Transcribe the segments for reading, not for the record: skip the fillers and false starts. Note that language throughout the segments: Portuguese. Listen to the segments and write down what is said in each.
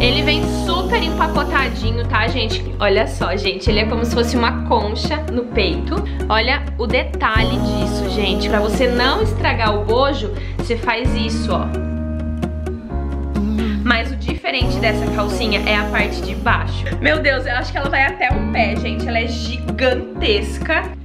Ele vem super empacotadinho, tá, gente? Olha só, gente, ele é como se fosse uma concha no peito. Olha o detalhe disso, gente. Pra você não estragar o bojo, você faz isso, ó. Mas o diferente dessa calcinha é a parte de baixo. Meu Deus, eu acho que ela vai até o pé, gente. Ela é gigantesca.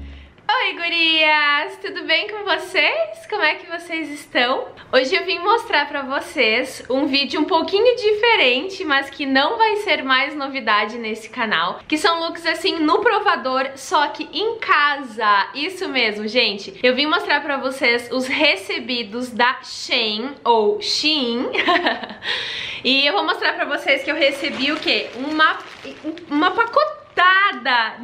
Oi, gurias! Tudo bem com vocês? Como é que vocês estão? Hoje eu vim mostrar pra vocês um vídeo um pouquinho diferente, mas que não vai ser mais novidade nesse canal, que são looks assim no provador, só que em casa. Isso mesmo, gente. Eu vim mostrar pra vocês os recebidos da Shein, ou Shein. E eu vou mostrar pra vocês que eu recebi o quê? Uma pacotada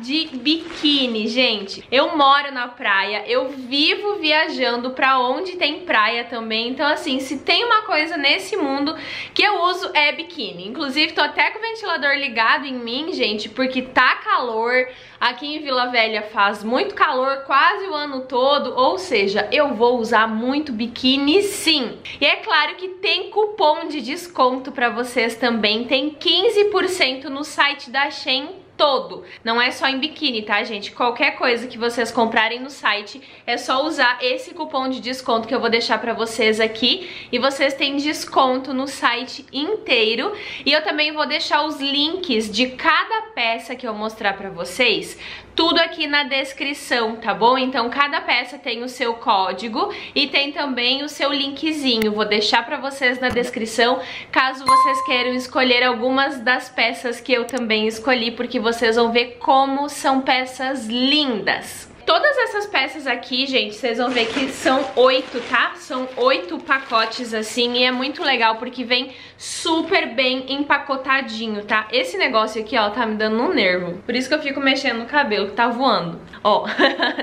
de biquíni, gente. Eu moro na praia, eu vivo viajando pra onde tem praia também, então assim, se tem uma coisa nesse mundo que eu uso é biquíni. Inclusive, tô até com o ventilador ligado em mim, gente, porque tá calor. Aqui em Vila Velha faz muito calor quase o ano todo, ou seja, eu vou usar muito biquíni sim. E é claro que tem cupom de desconto pra vocês também, tem 15% no site da Shein todo. Não é só em biquíni, tá, gente? Qualquer coisa que vocês comprarem no site, é só usar esse cupom de desconto que eu vou deixar pra vocês aqui. E vocês têm desconto no site inteiro. E eu também vou deixar os links de cada peça que eu mostrar pra vocês, tudo aqui na descrição, tá bom? Então cada peça tem o seu código e tem também o seu linkzinho. Vou deixar pra vocês na descrição, caso vocês queiram escolher algumas das peças que eu também escolhi, porque vocês vão ver como são peças lindas. Todas essas peças aqui, gente, vocês vão ver que são 8, tá? São 8 pacotes assim, e é muito legal porque vem super bem empacotadinho, tá? Esse negócio aqui, ó, tá me dando um nervo. Por isso que eu fico mexendo no cabelo, que tá voando. Ó,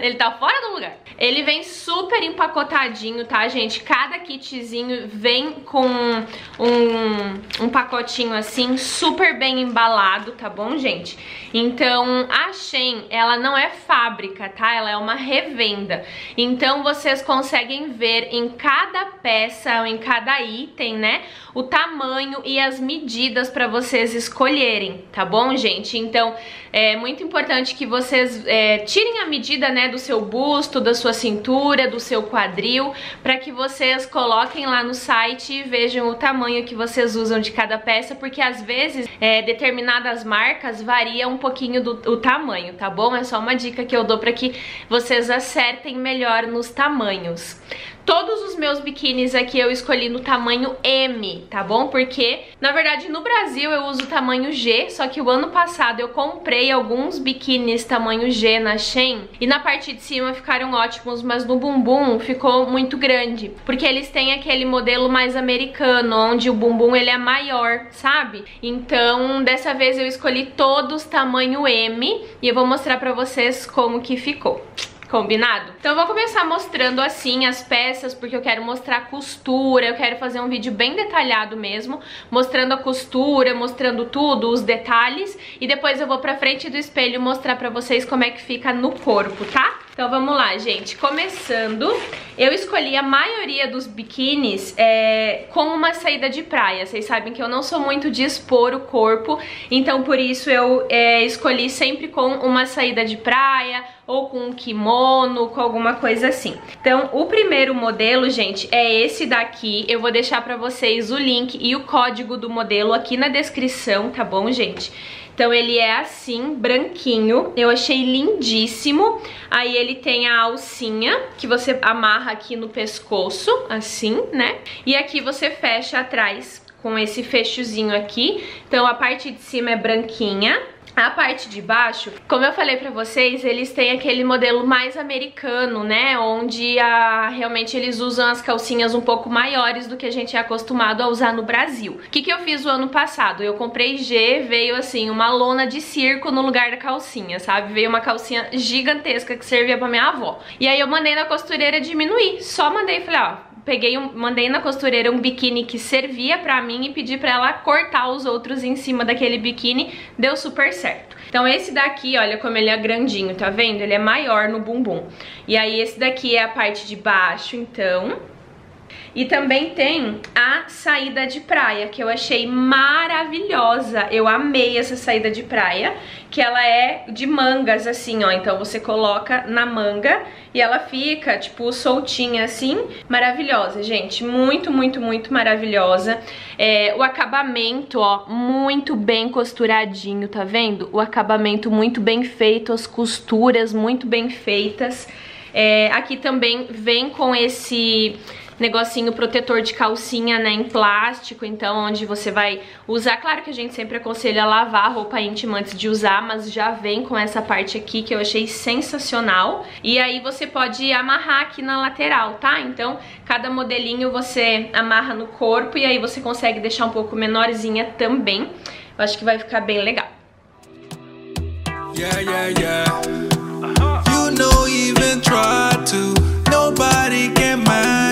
ele tá fora do lugar. Ele vem super empacotadinho, tá, gente? Cada kitzinho vem com um pacotinho assim, super bem embalado, tá bom, gente? Então, a Shein, ela não é fábrica, tá? Ela é uma revenda. Então, vocês conseguem ver em cada peça, ou em cada item, né? O tamanho e as medidas pra vocês escolherem, tá bom, gente? Então, é muito importante que vocês tirem a medida, né, do seu busto, da sua cintura, do seu quadril, pra que vocês coloquem lá no site e vejam o tamanho que vocês usam de cada peça, porque às vezes determinadas marcas variam um pouquinho o tamanho, tá bom? É só uma dica que eu dou pra que vocês acertem melhor nos tamanhos. Todos os meus biquínis aqui eu escolhi no tamanho M, tá bom? Porque, na verdade, no Brasil eu uso tamanho G, só que o ano passado eu comprei alguns biquínis tamanho G na Shein, e na parte de cima ficaram ótimos, mas no bumbum ficou muito grande, porque eles têm aquele modelo mais americano, onde o bumbum ele é maior, sabe? Então, dessa vez eu escolhi todos tamanho M, e eu vou mostrar pra vocês como que ficou. Combinado? Então eu vou começar mostrando assim as peças, porque eu quero mostrar a costura, eu quero fazer um vídeo bem detalhado mesmo, mostrando a costura, mostrando tudo, os detalhes, e depois eu vou pra frente do espelho mostrar pra vocês como é que fica no corpo, tá? Então vamos lá, gente. Começando, eu escolhi a maioria dos biquínis com uma saída de praia. Vocês sabem que eu não sou muito de expor o corpo, então por isso eu escolhi sempre com uma saída de praia, ou com um kimono, com alguma coisa assim. Então, o primeiro modelo, gente, é esse daqui. Eu vou deixar pra vocês o link e o código do modelo aqui na descrição, tá bom, gente? Então, ele é assim, branquinho. Eu achei lindíssimo. Aí, ele tem a alcinha, que você amarra aqui no pescoço, assim, né? E aqui você fecha atrás com esse fechozinho aqui. Então, a parte de cima é branquinha. A parte de baixo, como eu falei pra vocês, eles têm aquele modelo mais americano, né? Onde realmente eles usam as calcinhas um pouco maiores do que a gente é acostumado a usar no Brasil. O que eu fiz o ano passado? Eu comprei G, veio assim, uma lona de circo no lugar da calcinha, sabe? Veio uma calcinha gigantesca que servia pra minha avó. E aí eu mandei na costureira diminuir, só mandei e falei, ó... mandei na costureira um biquíni que servia pra mim e pedi pra ela cortar os outros em cima daquele biquíni, deu super certo. Então esse daqui, olha como ele é grandinho, tá vendo? Ele é maior no bumbum. E aí esse daqui é a parte de baixo, então... E também tem a saída de praia, que eu achei maravilhosa. Eu amei essa saída de praia, que ela é de mangas, assim, ó. Então você coloca na manga e ela fica, tipo, soltinha, assim. Maravilhosa, gente. Muito, muito, muito maravilhosa. É, o acabamento, ó, muito bem costuradinho, tá vendo? O acabamento muito bem feito, as costuras muito bem feitas. É, aqui também vem com esse negocinho protetor de calcinha, né, em plástico, então onde você vai usar, claro que a gente sempre aconselha lavar a roupa íntima antes de usar, mas já vem com essa parte aqui que eu achei sensacional, e aí você pode amarrar aqui na lateral, tá? Então cada modelinho você amarra no corpo e aí você consegue deixar um pouco menorzinha também, eu acho que vai ficar bem legal. Yeah, yeah, yeah. You know, even try to, nobody can match.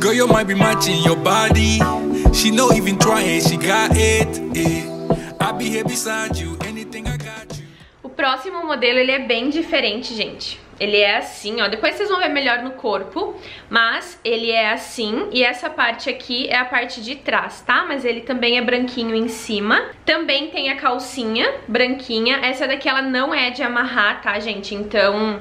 Girl, you might be matching your body. She no even trying, she got it, yeah. I'll be here beside you, anything I got you. O próximo modelo, ele é bem diferente, gente. Ele é assim, ó, depois vocês vão ver melhor no corpo, mas ele é assim, e essa parte aqui é a parte de trás, tá? Mas ele também é branquinho em cima. Também tem a calcinha branquinha, essa daqui ela não é de amarrar, tá, gente? Então,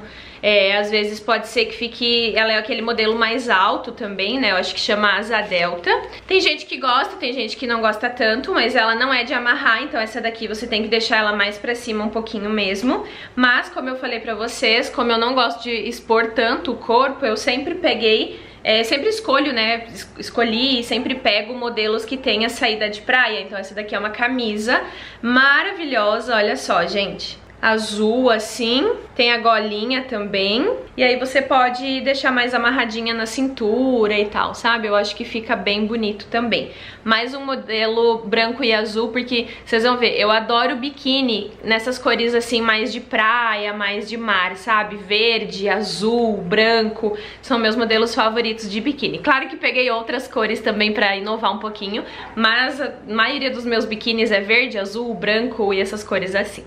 às vezes pode ser que fique, ela é aquele modelo mais alto também, né? Eu acho que chama asa delta. Tem gente que gosta, tem gente que não gosta tanto, mas ela não é de amarrar, então essa daqui você tem que deixar ela mais pra cima um pouquinho mesmo. Mas, como eu falei pra vocês, como eu não gosto de expor tanto o corpo, eu sempre peguei, sempre escolho, né, escolhi e sempre pego modelos que tem a saída de praia. Então essa daqui é uma camisa maravilhosa, olha só, gente, azul assim, tem a golinha também, e aí você pode deixar mais amarradinha na cintura e tal, sabe? Eu acho que fica bem bonito também. Mais um modelo branco e azul, porque vocês vão ver, eu adoro biquíni nessas cores assim, mais de praia, mais de mar, sabe? Verde, azul, branco, são meus modelos favoritos de biquíni. Claro que peguei outras cores também pra inovar um pouquinho, mas a maioria dos meus biquínis é verde, azul, branco e essas cores assim.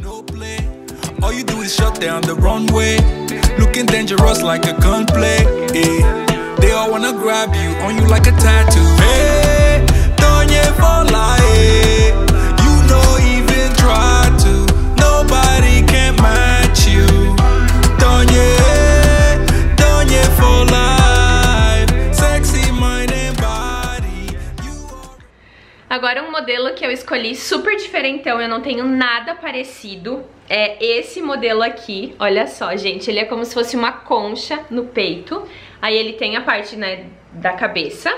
No play, all you do is shut down the runway, looking dangerous like a gunplay, yeah. They all wanna grab you, on you like a tattoo, hey, don't you fall like, hey. You know even try to, nobody can match you, don't you fall like, sexy mind and body, you are... Agora um modelo que eu escolhi super diferentão, eu não tenho nada parecido, é esse modelo aqui, olha só, gente, ele é como se fosse uma concha no peito, aí ele tem a parte, né, da cabeça,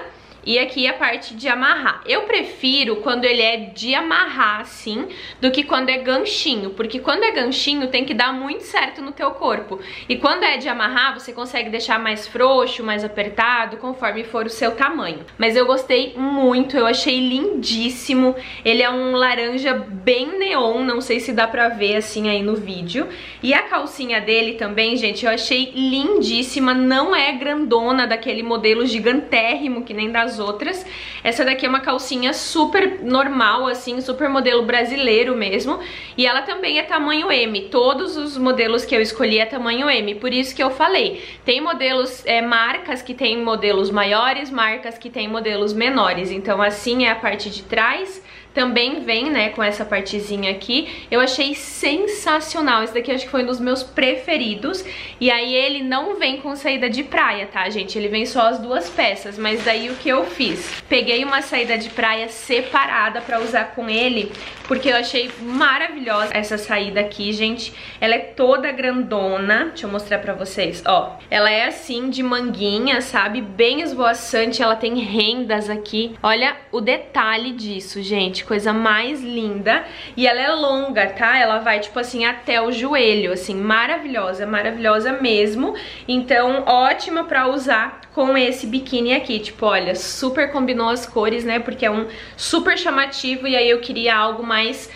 e aqui a parte de amarrar. Eu prefiro quando ele é de amarrar, assim, do que quando é ganchinho, porque quando é ganchinho tem que dar muito certo no teu corpo, e quando é de amarrar você consegue deixar mais frouxo, mais apertado, conforme for o seu tamanho. Mas eu gostei muito, eu achei lindíssimo, ele é um laranja bem neon, não sei se dá pra ver assim aí no vídeo, e a calcinha dele também, gente, eu achei lindíssima, não é grandona daquele modelo gigantérrimo que nem das outras. Essa daqui é uma calcinha super normal, assim, super modelo brasileiro mesmo, e ela também é tamanho M, todos os modelos que eu escolhi é tamanho M, por isso que eu falei, tem modelos, marcas que tem modelos maiores, marcas que tem modelos menores, então assim é a parte de trás, também vem, né, com essa partezinha aqui, eu achei sensacional, esse daqui acho que foi um dos meus preferidos, e aí ele não vem com saída de praia, tá, gente, ele vem só as duas peças, mas daí o que eu fiz? Peguei uma saída de praia separada pra usar com ele, porque eu achei maravilhosa essa saída aqui, gente, ela é toda grandona, deixa eu mostrar pra vocês, ó, ela é assim, de manguinha, sabe, bem esvoaçante, ela tem rendas aqui, olha o detalhe disso, gente, coisa mais linda, e ela é longa, tá? Ela vai, tipo assim, até o joelho, assim, maravilhosa, maravilhosa mesmo, então ótima pra usar com esse biquíni aqui, tipo, olha, super combinou as cores, né, porque é um super chamativo, e aí eu queria algo mais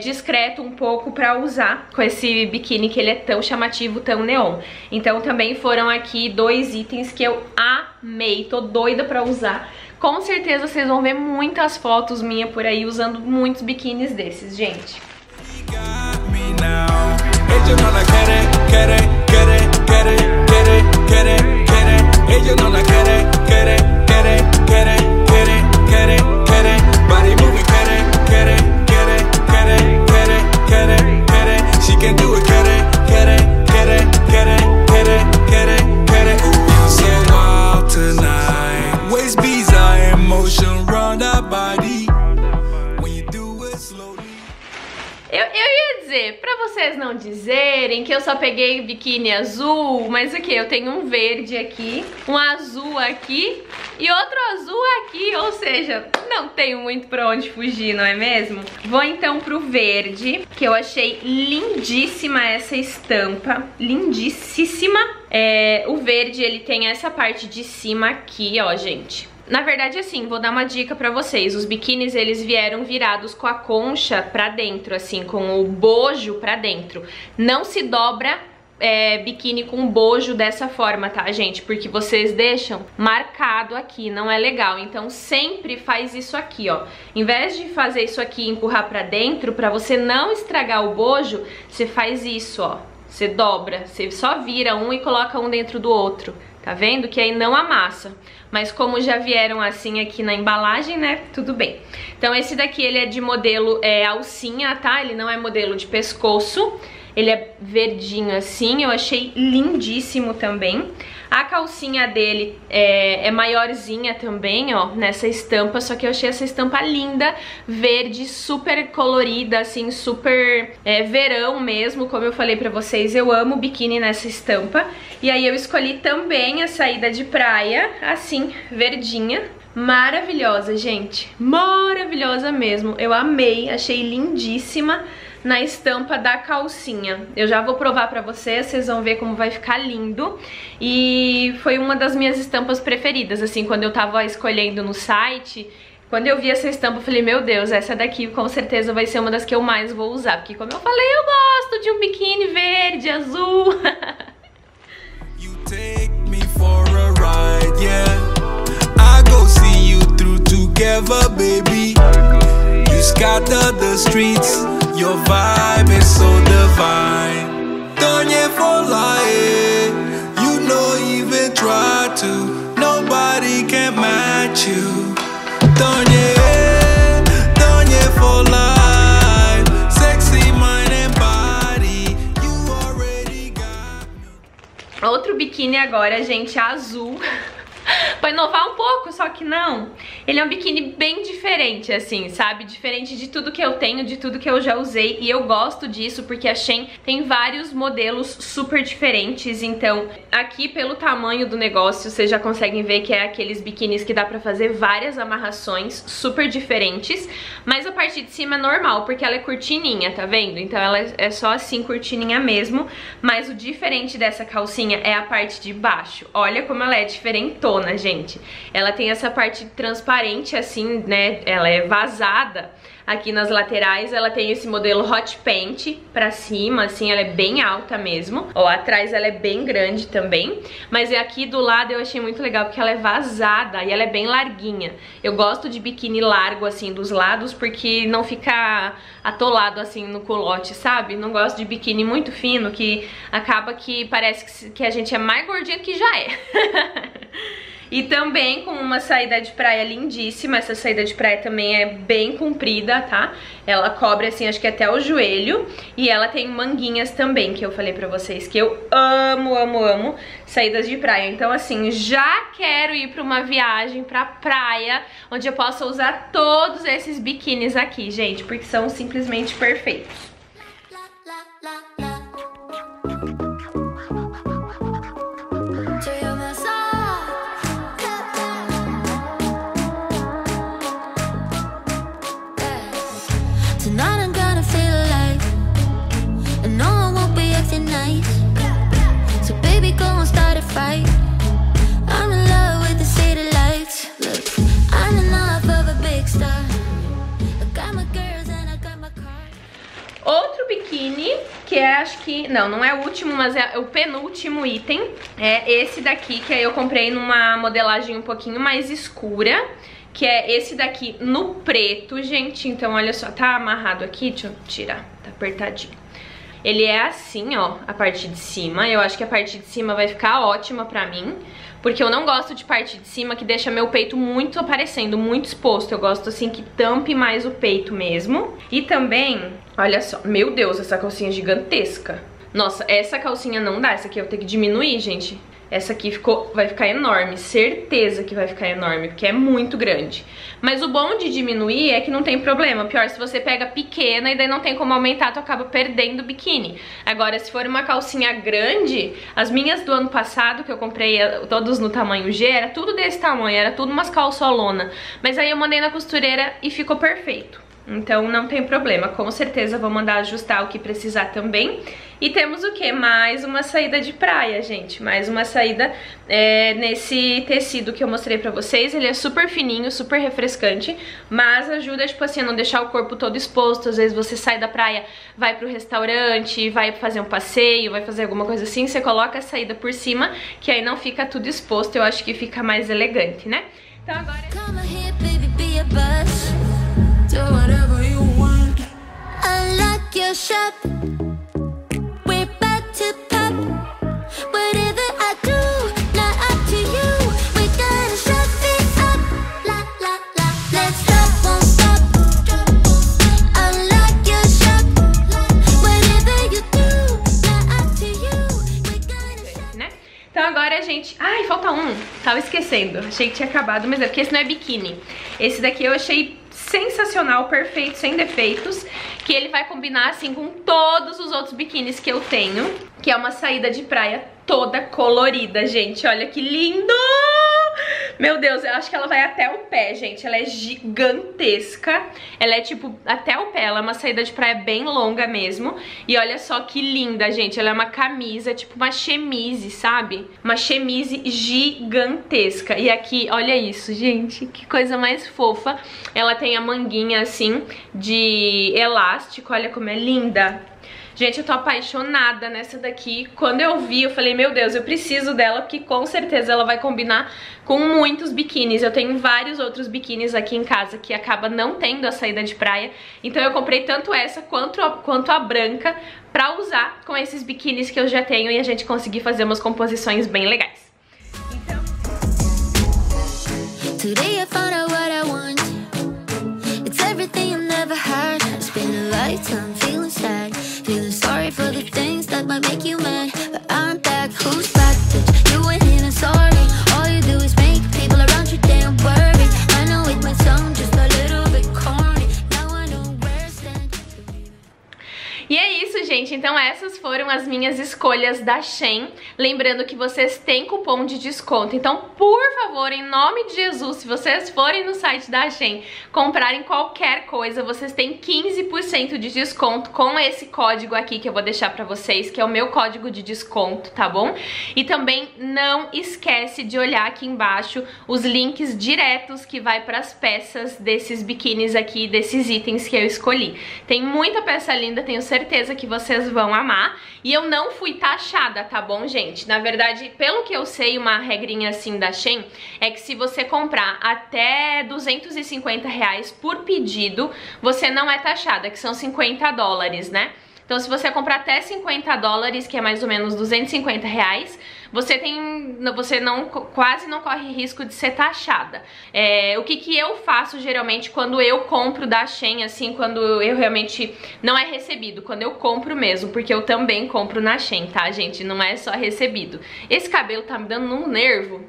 discreto um pouco pra usar com esse biquíni que ele é tão chamativo, tão neon. Então também foram aqui dois itens que eu amei, tô doida pra usar Com certeza vocês vão ver muitas fotos minhas por aí usando muitos biquínis desses, gente. Não dizerem que eu só peguei biquíni azul, mas o que? Eu tenho um verde aqui, um azul aqui e outro azul aqui, ou seja, não tenho muito pra onde fugir, não é mesmo? Vou então pro verde, que eu achei lindíssima essa estampa, lindíssima. O verde, ele tem essa parte de cima aqui, ó, gente. Na verdade, assim, vou dar uma dica pra vocês. Os biquínis, eles vieram virados com a concha pra dentro, assim, com o bojo pra dentro. Não se dobra biquíni com bojo dessa forma, tá, gente? Porque vocês deixam marcado aqui, não é legal. Então, sempre faz isso aqui, ó. Em vez de fazer isso aqui e empurrar pra dentro, pra você não estragar o bojo, você faz isso, ó. Você dobra, você só vira um e coloca um dentro do outro. Tá vendo? Que aí não amassa. Mas como já vieram assim aqui na embalagem, né? Tudo bem. Então esse daqui, ele é de modelo alcinha, tá? Ele não é modelo de pescoço. Ele é verdinho assim. Eu achei lindíssimo também. A calcinha dele é maiorzinha também, ó, nessa estampa. Só que eu achei essa estampa linda, verde, super colorida, assim, super verão mesmo. Como eu falei pra vocês, eu amo biquíni nessa estampa. E aí eu escolhi também a saída de praia, assim, verdinha. Maravilhosa, gente. Maravilhosa mesmo. Eu amei, achei lindíssima. Na estampa da calcinha. Eu já vou provar pra vocês, vocês vão ver como vai ficar lindo. E foi uma das minhas estampas preferidas, assim, quando eu tava escolhendo no site, quando eu vi essa estampa, eu falei, meu Deus, essa daqui com certeza vai ser uma das que eu mais vou usar, porque como eu falei, eu gosto de um biquíni verde, azul. You take me for a ride, yeah. I go see you through together, baby. You scatter the streets. Your vibe is so divine. Done yet for lying. You know even try to. Nobody can match you. Done yet. Done yet for life. Sexy mind and body. You already got me. Outro biquíni agora, gente, azul. Pra inovar um pouco, só que não. Ele é um biquíni bem diferente, assim, sabe? Diferente de tudo que eu tenho, de tudo que eu já usei. E eu gosto disso porque a Shein tem vários modelos super diferentes. Então, aqui pelo tamanho do negócio, vocês já conseguem ver que é aqueles biquínis que dá pra fazer várias amarrações super diferentes. Mas a parte de cima é normal, porque ela é cortininha, tá vendo? Então ela é só assim, cortininha mesmo. Mas o diferente dessa calcinha é a parte de baixo. Olha como ela é diferentona, gente. Ela tem essa parte transparente assim, né, ela é vazada aqui nas laterais, ela tem esse modelo hot pant pra cima, assim, ela é bem alta mesmo, ó, atrás ela é bem grande também, mas aqui do lado eu achei muito legal porque ela é vazada e ela é bem larguinha. Eu gosto de biquíni largo, assim, dos lados porque não fica atolado, assim, no culote, sabe? Não gosto de biquíni muito fino que acaba que parece que a gente é mais gordinha que já é. E também com uma saída de praia lindíssima. Essa saída de praia também é bem comprida, tá? Ela cobre, assim, acho que até o joelho. E ela tem manguinhas também, que eu falei pra vocês que eu amo, amo, amo saídas de praia. Então, assim, já quero ir pra uma viagem pra praia, onde eu possa usar todos esses biquínis aqui, gente, porque são simplesmente perfeitos. Outro biquíni, que é, acho que... Não, não é o último, mas é o penúltimo item. É esse daqui, que aí eu comprei numa modelagem um pouquinho mais escura. que é esse daqui no preto, gente. Então, olha só, tá amarrado aqui, deixa eu tirar, tá apertadinho. Ele é assim, ó, a parte de cima. Eu acho que a parte de cima vai ficar ótima pra mim, porque eu não gosto de parte de cima que deixa meu peito muito aparecendo, muito exposto. Eu gosto assim que tampe mais o peito mesmo. E também, olha só, meu Deus, essa calcinha é gigantesca. Nossa, essa calcinha não dá, essa aqui eu vou ter que diminuir, gente. Essa aqui ficou, vai ficar enorme, certeza que vai ficar enorme, porque é muito grande. Mas o bom de diminuir é que não tem problema. Pior se você pega pequena e daí não tem como aumentar, tu acaba perdendo o biquíni. Agora, se for uma calcinha grande, as minhas do ano passado, que eu comprei todos no tamanho G, era tudo desse tamanho, era tudo umas calçolona. Mas aí eu mandei na costureira e ficou perfeito. Então não tem problema, com certeza vou mandar ajustar o que precisar também. E temos o que? Mais uma saída de praia, gente. Mais uma saída nesse tecido que eu mostrei pra vocês. Ele é super fininho, super refrescante, mas ajuda, tipo assim, a não deixar o corpo todo exposto. Às vezes você sai da praia, vai pro restaurante, vai fazer um passeio, vai fazer alguma coisa assim, você coloca a saída por cima, que aí não fica tudo exposto. Eu acho que fica mais elegante, né? Então agora... do whatever you want. I like your shop. We're back to pop. Whatever I do, not up to you. We gotta shut it up. La la la, let's stop, won't stop. I like your shop. Whatever you do, not up to you. We gotta shut it up. Então agora a gente... Ai, falta um. Tava esquecendo. Achei que tinha acabado, mas é porque esse não é biquíni. Esse daqui eu achei... sensacional, perfeito, sem defeitos, que ele vai combinar assim com todos os outros biquínis que eu tenho, que é uma saída de praia toda colorida, gente, olha que lindo! Meu Deus, eu acho que ela vai até o pé, gente, ela é gigantesca, ela é tipo até o pé, ela é uma saída de praia bem longa mesmo, e olha só que linda, gente, ela é uma camisa, tipo uma chemise, sabe? Uma chemise gigantesca, e aqui, olha isso, gente, que coisa mais fofa, ela tem a manguinha assim de elástico, olha como é linda! Gente, eu tô apaixonada nessa daqui. Quando eu vi, eu falei, meu Deus, eu preciso dela, porque com certeza ela vai combinar com muitos biquínis. Eu tenho vários outros biquínis aqui em casa que acaba não tendo a saída de praia. Então eu comprei tanto essa quanto a branca pra usar com esses biquínis que eu já tenho e a gente conseguir fazer umas composições bem legais. Então... Today I found out what I want. It's everything I never had. It's been a lifetime feeling sad. Feeling sorry for the things that might make you mad. But I'm back, who's back, bitch? You ain't here, I'm sorry. All you do is make people around you damn worried. I know it might sound just a little bit corny. Now I know where it's at. E é isso, gente. Então essas foram as minhas escolhas da Shein. Lembrando que vocês têm cupom de desconto. Então, por favor, em nome de Jesus, se vocês forem no site da Shein comprarem qualquer coisa, vocês têm 15% de desconto com esse código aqui que eu vou deixar pra vocês, que é o meu código de desconto, tá bom? E também não esquece de olhar aqui embaixo os links diretos que vai pras peças desses biquínis aqui, desses itens que eu escolhi. Tem muita peça linda, tenho certeza que vocês vão amar. E eu não fui taxada, tá bom, gente? Na verdade, pelo que eu sei, uma regrinha assim da Shein é que se você comprar até R$250 por pedido, você não é taxada, que são $50, né? Então se você comprar até $50, que é mais ou menos R$250, você quase não corre risco de ser taxada. O que eu faço geralmente quando eu compro da Shein, assim, quando eu realmente não é recebido, quando eu compro mesmo, porque eu também compro na Shein, tá, gente? Não é só recebido. Esse cabelo tá me dando um nervo,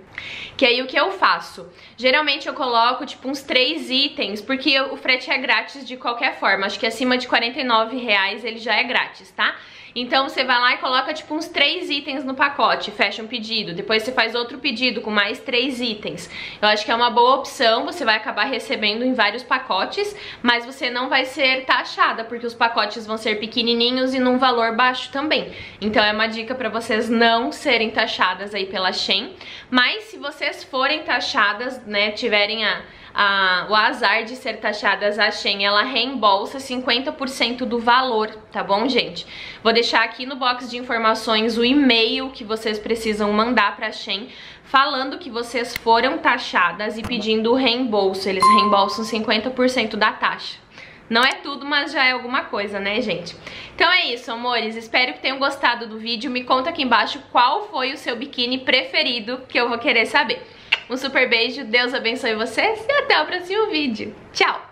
que aí o que eu faço? Geralmente eu coloco, tipo, uns 3 itens, porque o frete é grátis de qualquer forma. Acho que acima de R$49 ele já é grátis, tá? Então você vai lá e coloca tipo uns 3 itens no pacote, fecha um pedido, depois você faz outro pedido com mais 3 itens. Eu acho que é uma boa opção, você vai acabar recebendo em vários pacotes, mas você não vai ser taxada, porque os pacotes vão ser pequenininhos e num valor baixo também. Então é uma dica pra vocês não serem taxadas aí pela Shein, mas se vocês forem taxadas, né, tiverem a o azar de ser taxadas a Shein, ela reembolsa 50% do valor, tá bom, gente? Vou deixar aqui no box de informações o e-mail que vocês precisam mandar pra Shein, falando que vocês foram taxadas e pedindo o reembolso. Eles reembolsam 50% da taxa. Não é tudo, mas já é alguma coisa, né, gente? Então é isso, amores. Espero que tenham gostado do vídeo. Me conta aqui embaixo qual foi o seu biquíni preferido, que eu vou querer saber. Um super beijo, Deus abençoe vocês e até o próximo vídeo. Tchau!